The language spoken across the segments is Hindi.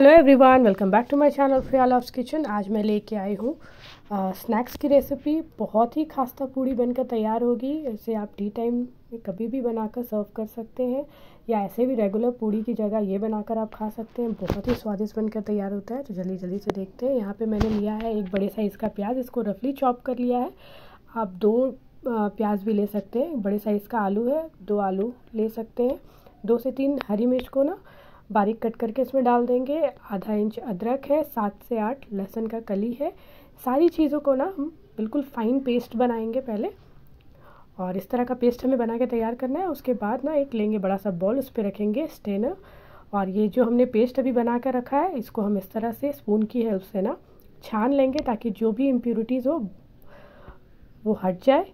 Hello everyone, welcome back to my channel Priya loves kitchen. आज मैं लेके आई हूँ स्नैक्स की रेसिपी। बहुत ही खास्ता पूड़ी बनकर तैयार होगी। इसे आप टी टाइम में कभी भी बनाकर सर्व कर सकते हैं या ऐसे भी रेगुलर पूड़ी की जगह ये बनाकर आप खा सकते हैं। बहुत ही स्वादिष्ट बनकर तैयार होता है। तो जल्दी जल्दी से देखते हैं। यहाँ पे मैंने लिया है एक बड़े साइज़ का प्याज, इसको रफली चॉप कर लिया है। आप दो प्याज भी ले सकते हैं। बड़े साइज़ का आलू है, दो आलू ले सकते हैं। दो से तीन हरी मिर्च को ना बारीक कट करके इसमें डाल देंगे। आधा इंच अदरक है, 7 से 8 लहसुन का कली है। सारी चीज़ों को ना हम बिल्कुल फाइन पेस्ट बनाएंगे पहले, और इस तरह का पेस्ट हमें बना के तैयार करना है। उसके बाद ना एक लेंगे बड़ा सा बॉल, उस पर रखेंगे स्ट्रेनर, और ये जो हमने पेस्ट अभी बना कर रखा है इसको हम इस तरह से स्पून की हेल्प से ना छान लेंगे, ताकि जो भी इम्प्यूरिटीज़ हो वो हट जाए।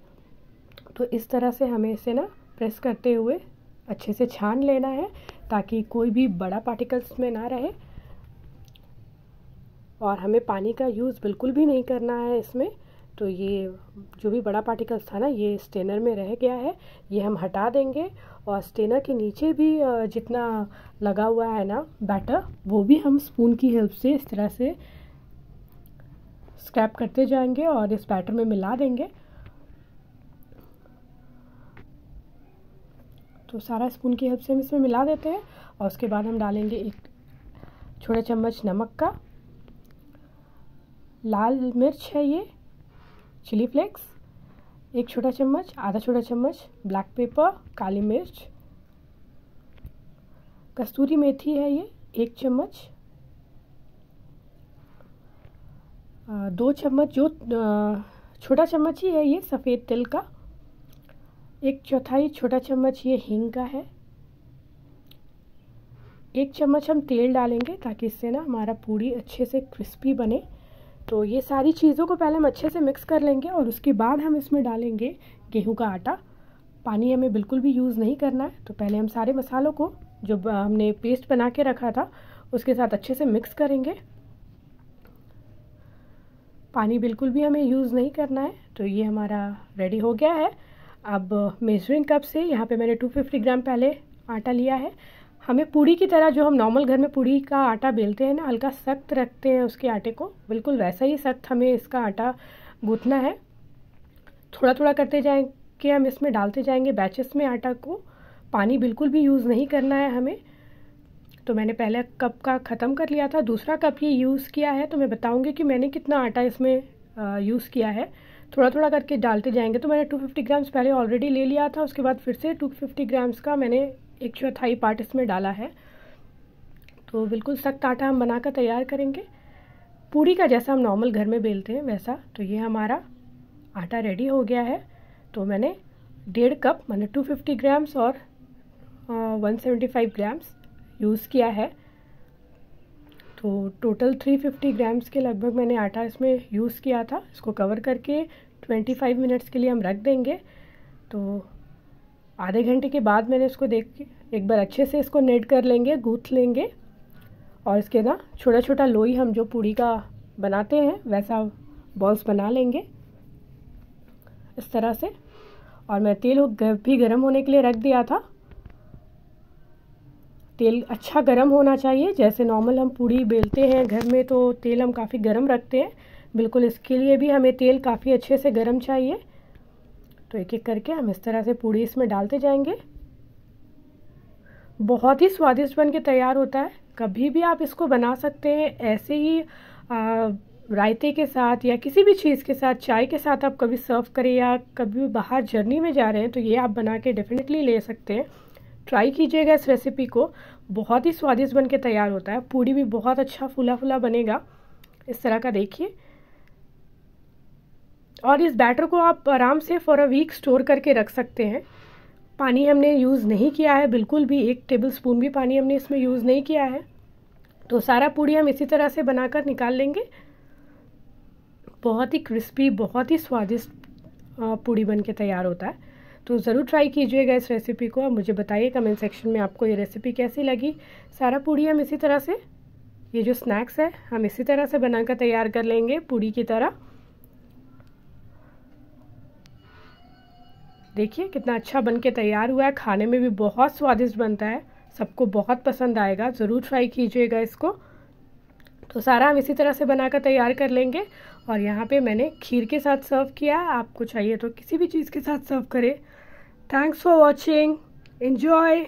तो इस तरह से हमें इसे ना प्रेस करते हुए अच्छे से छान लेना है, ताकि कोई भी बड़ा पार्टिकल्स में ना रहे। और हमें पानी का यूज़ बिल्कुल भी नहीं करना है इसमें। तो ये जो भी बड़ा पार्टिकल्स था ना, ये स्ट्रेनर में रह गया है, ये हम हटा देंगे। और स्ट्रेनर के नीचे भी जितना लगा हुआ है ना बैटर, वो भी हम स्पून की हेल्प से इस तरह से स्क्रैप करते जाएंगे और इस बैटर में मिला देंगे। तो सारा स्पून की हेल्प से हम इसमें मिला देते हैं। और उसके बाद हम डालेंगे एक छोटा चम्मच नमक का, लाल मिर्च है ये, चिली फ्लेक्स एक छोटा चम्मच, आधा छोटा चम्मच ब्लैक पेपर, काली मिर्च, कस्तूरी मेथी है ये 1 चम्मच, 2 चम्मच, जो छोटा चम्मच ही है ये सफ़ेद तिल का, 1/4 छोटा चम्मच ये हींग का है, 1 चम्मच हम तेल डालेंगे, ताकि इससे ना हमारा पूड़ी अच्छे से क्रिस्पी बने। तो ये सारी चीज़ों को पहले हम अच्छे से मिक्स कर लेंगे, और उसके बाद हम इसमें डालेंगे गेहूं का आटा। पानी हमें बिल्कुल भी यूज़ नहीं करना है। तो पहले हम सारे मसालों को जो हमने पेस्ट बना के रखा था उसके साथ अच्छे से मिक्स करेंगे। पानी बिल्कुल भी हमें यूज़ नहीं करना है। तो ये हमारा रेडी हो गया है। अब मेजरिंग कप से यहाँ पे मैंने 250 ग्राम पहले आटा लिया है। हमें पूड़ी की तरह जो हम नॉर्मल घर में पूड़ी का आटा बेलते हैं ना, हल्का सख्त रखते हैं उसके आटे को, बिल्कुल वैसा ही सख्त हमें इसका आटा गूँथना है। थोड़ा थोड़ा करते जाएंगे, हम इसमें डालते जाएंगे बैचेस में आटा को। पानी बिल्कुल भी यूज़ नहीं करना है हमें। तो मैंने पहले कप का ख़त्म कर लिया था, दूसरा कप ये यूज़ किया है। तो मैं बताऊँगी कि मैंने कितना आटा इसमें यूज़ किया है। थोड़ा थोड़ा करके डालते जाएंगे। तो मैंने 250 ग्राम्स पहले ऑलरेडी ले लिया था, उसके बाद फिर से 250 ग्राम्स का मैंने 1/4 पार्ट इसमें डाला है। तो बिल्कुल सख्त आटा हम बनाकर तैयार करेंगे, पूड़ी का जैसा हम नॉर्मल घर में बेलते हैं वैसा। तो ये हमारा आटा रेडी हो गया है। तो मैंने 1.5 कप मैंने 250 ग्राम्स और 175 ग्राम्स यूज़ किया है। तो टोटल 350 ग्राम्स के लगभग मैंने आटा इसमें यूज़ किया था। इसको कवर करके 25 मिनट्स के लिए हम रख देंगे। तो आधे घंटे के बाद मैंने इसको देख के एक बार अच्छे से इसको नेट कर लेंगे, गूँथ लेंगे, और इसके ना छोटा छोटा लोई हम जो पूड़ी का बनाते हैं वैसा बॉल्स बना लेंगे इस तरह से। और मैं तेल भी गर्म होने के लिए रख दिया था। तेल अच्छा गरम होना चाहिए। जैसे नॉर्मल हम पूड़ी बेलते हैं घर में तो तेल हम काफ़ी गरम रखते हैं, बिल्कुल इसके लिए भी हमें तेल काफ़ी अच्छे से गरम चाहिए। तो एक एक करके हम इस तरह से पूड़ी इसमें डालते जाएंगे। बहुत ही स्वादिष्ट बन के तैयार होता है। कभी भी आप इसको बना सकते हैं ऐसे ही रायते के साथ या किसी भी चीज़ के साथ, चाय के साथ आप कभी सर्व करें, या कभी बाहर जर्नी में जा रहे हैं तो ये आप बना के डेफिनेटली ले सकते हैं। ट्राई कीजिएगा इस रेसिपी को, बहुत ही स्वादिष्ट बन के तैयार होता है। पूड़ी भी बहुत अच्छा फुला फुला बनेगा इस तरह का, देखिए। और इस बैटर को आप आराम से फॉर अ वीक स्टोर करके रख सकते हैं। पानी हमने यूज़ नहीं किया है बिल्कुल भी, 1 टेबलस्पून भी पानी हमने इसमें यूज़ नहीं किया है। तो सारा पूड़ी हम इसी तरह से बनाकर निकाल लेंगे। बहुत ही क्रिस्पी, बहुत ही स्वादिष्ट पूड़ी बन के तैयार होता है। तो ज़रूर ट्राई कीजिएगा इस रेसिपी को। आप मुझे बताइए कमेंट सेक्शन में आपको ये रेसिपी कैसी लगी। सारा पूड़ी हम इसी तरह से, ये जो स्नैक्स है हम इसी तरह से बनाकर तैयार कर लेंगे पूड़ी की तरह। देखिए कितना अच्छा बन के तैयार हुआ है। खाने में भी बहुत स्वादिष्ट बनता है, सबको बहुत पसंद आएगा। ज़रूर ट्राई कीजिएगा इसको। तो सारा हम इसी तरह से बनाकर तैयार कर लेंगे। और यहाँ पे मैंने खीर के साथ सर्व किया, आपको चाहिए तो किसी भी चीज़ के साथ सर्व करें। Thanks for watching, enjoy.